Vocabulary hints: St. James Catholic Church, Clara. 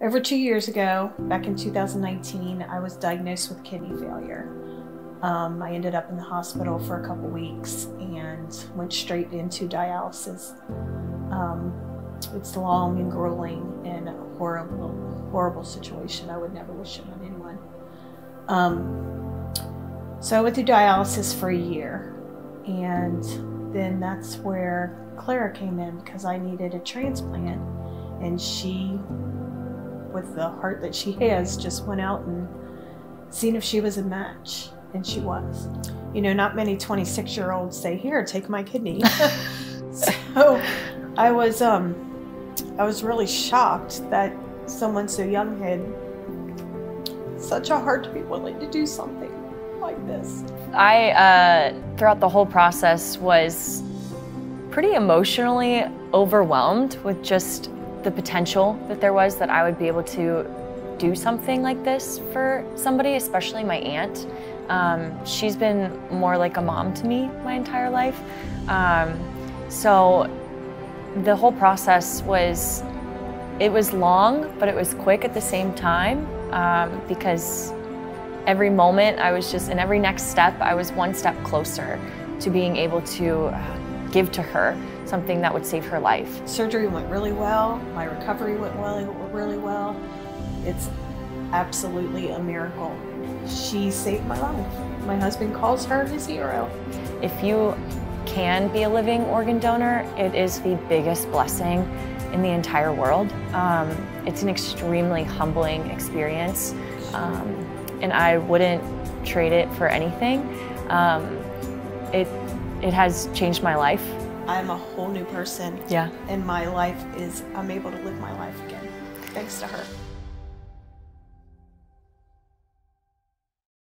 Over 2 years ago, back in 2019, I was diagnosed with kidney failure. I ended up in the hospital for a couple weeks and went straight into dialysis. It's long and grueling and a horrible, horrible situation. I would never wish it on anyone. So I went through dialysis for a year, and then that's where Clara came in because I needed a transplant, and she, with the heart that she has, just went out and seen if she was a match, and she was. You know, not many 26-year-olds say, "Here, take my kidney." So I was really shocked that someone so young had such a heart to be willing to do something like this. I throughout the whole process was pretty emotionally overwhelmed with just the potential that there was that I would be able to do something like this for somebody, especially my aunt. She's been more like a mom to me my entire life. So the whole process was, it was long, but it was quick at the same time, because every moment I was just, in every next step, I was one step closer to being able to give to her something that would save her life. Surgery went really well. My recovery went really well. It's absolutely a miracle. She saved my life. My husband calls her his hero. If you can be a living organ donor, it is the biggest blessing in the entire world. It's an extremely humbling experience, and I wouldn't trade it for anything. It has changed my life. I'm a whole new person. Yeah. And my life is, I'm able to live my life again, thanks to her.